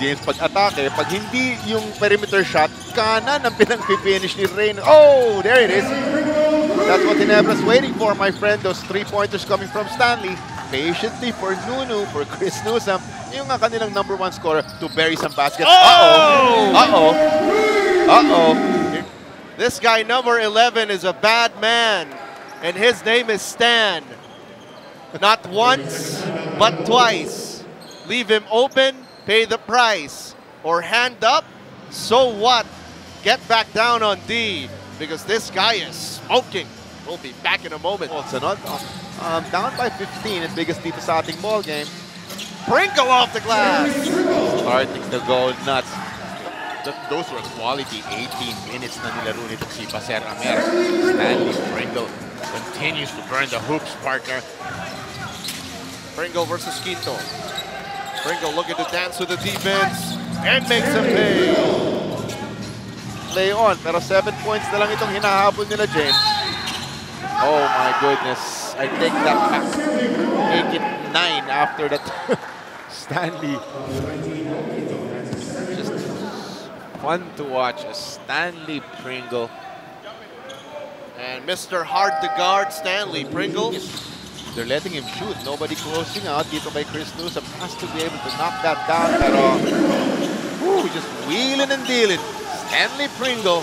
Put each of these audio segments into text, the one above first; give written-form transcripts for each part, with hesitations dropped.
James, pag-atake, pag hindi yung perimeter shot, kanan ang pinag-finish ni Rain. Oh, there it is. That's what Ginebra's waiting for, my friend. Those three-pointers coming from Stanley. Patiently for Nunu, for Chris Newsome, yung kanilang number one scorer to bury some baskets. Uh-oh! Uh-oh! Uh-oh! This guy, number 11, is a bad man. And his name is Stan. Not once, but twice. Leave him open. Pay the price or hand up, so what? Get back down on D because this guy is smoking. We'll be back in a moment. Also not, down by 15 at biggest dito sa ating ball game. Pringle off the glass. Starting to go nuts. Those were quality 18 minutes na nilaro nito si Baser Amer. Stanley Pringle continues to burn the hoops, partner. Pringle versus Quinto. Pringle looking to dance with the defense and makes a play. Play on, pero 7 points na lang itong hinahabol nila, James. Oh my goodness, I take that back. Make it 9 after that. Stanley. Just fun to watch, Stanley Pringle. And Mr. Hard to Guard, Stanley Pringle. They're letting him shoot. Nobody closing out. Dito by Chris Newsome has to be able to knock that down. Pero, whew, just wheeling and dealing. Stanley Pringle.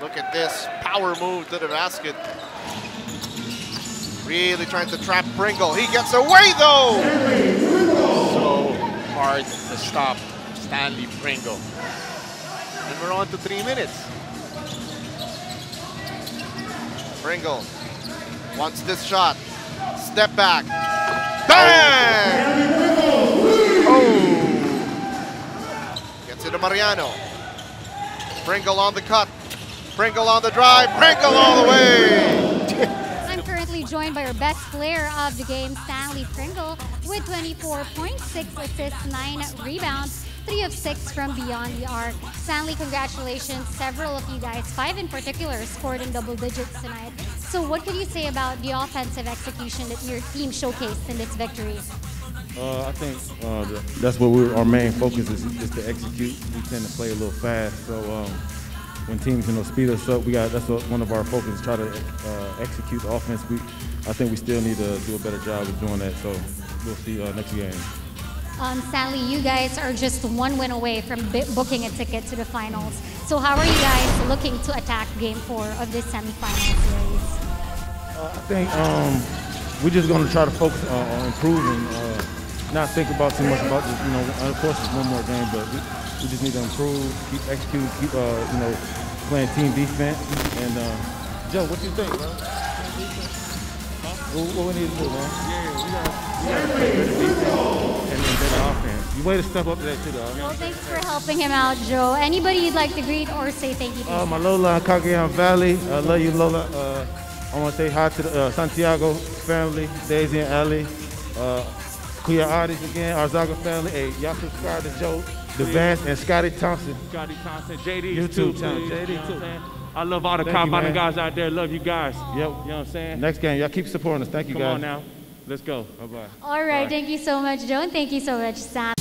Look at this power move to the basket. Really trying to trap Pringle. He gets away though. So hard to stop Stanley Pringle. And we're on to 3 minutes. Pringle. Wants this shot. Step back. Bang! Oh! Gets it to Mariano. Pringle on the cut. Pringle on the drive. Pringle all the way! I'm currently joined by our best player of the game, Stanley Pringle, with 24 points, 6 assists, 9 rebounds, 3 of 6 from beyond the arc. Stanley, congratulations. Several of you guys, 5 in particular, scored in double digits tonight. So what can you say about the offensive execution that your team showcased in this victory? I think that's what our main focus is to execute. We tend to play a little fast, so when teams speed us up, that's one of our focus, try to execute the offense. I think we still need to do a better job of doing that, so we'll see next game. Stanley, you guys are just 1 win away from booking a ticket to the finals. So how are you guys looking to attack Game 4 of this semifinal series? I think we're just going to try to focus on improving, not think about too much about this. Of course, it's one more game, but we just need to improve, keep executing, keep playing team defense. And Joe, what do you think, bro? What we need to do, man? Yeah, we got to play defense. You way to step up to that too, though. Well, thanks for helping him out, Joe. Anybody you'd like to greet or say thank you to? My Lola in Cagayan Valley. I love you, Lola. I want to say hi to the Santiago family, Daisy and Ali. Kuya Addis again, Arzaga family. Hey, y'all subscribe to Joe, the Vance, and Scotty Thompson. Scotty Thompson, JD YouTube channel, JD too. I love all the compounding guys out there. Love you guys. Yep. You know what I'm saying? Next game, y'all keep supporting us. Thank you, guys. Come on now. Let's go. Bye-bye. All right. Bye. Thank you so much, Joe. Thank you so much, Sam.